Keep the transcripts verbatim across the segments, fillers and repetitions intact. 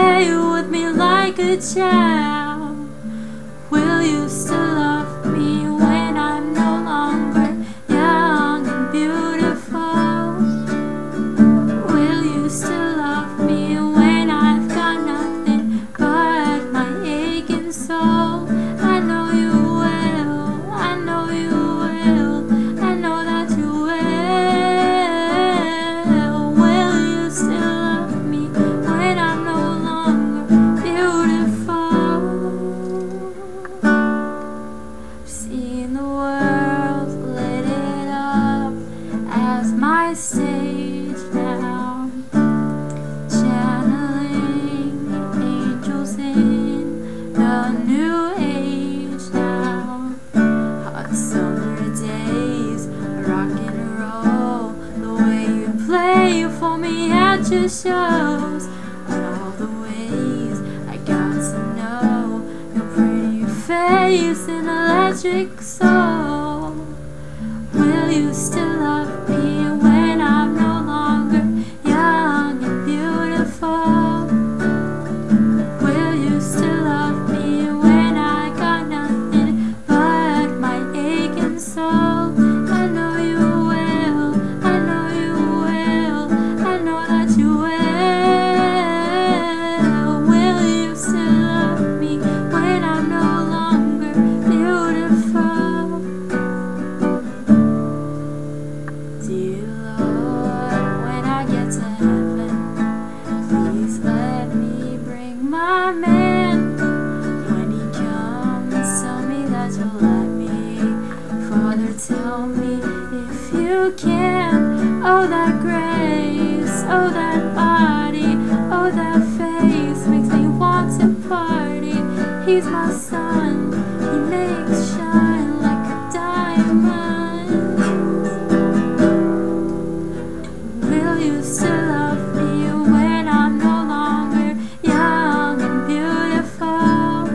play with me like a child? Will you still love me when I'm no longer young and beautiful? Will you still love me when I've got nothing but my aching soul? I know you will, I know you will, I know that you will. Will you still love me when I'm no longer beautiful? Seeing the world lit it up as my stage now, channeling angels in the new age now. Hot summer days, rock and roll, the way you play for me at your shows, and all the ways I got to know your pretty face and electric soul. Will you still love me when I'm no longer young and beautiful? Will you still love me when I got nothing but my aching soul? I know you will, I know you will, I know that you will. Will you still love me when I'm no longer beautiful? Dear Lord, when I get to heaven, please let me bring my man. When he comes, tell me that you'll let me. Father, tell me if you can. Oh, that grace, oh, that body, oh, that face makes me want to party. He's my son, he makes shine like a diamond. Will you still love me when I'm no longer young and beautiful?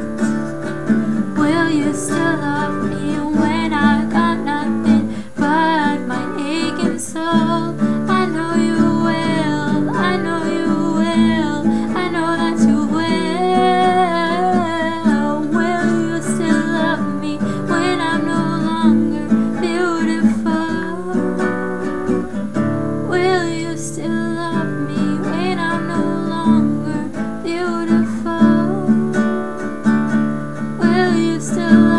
Will you still love me when I've got nothing but my aching soul? I know you will, I know you will, I know that you will. Will you still love me when I'm no longer beautiful? Will you still love me when I'm no longer beautiful? Will you still love me?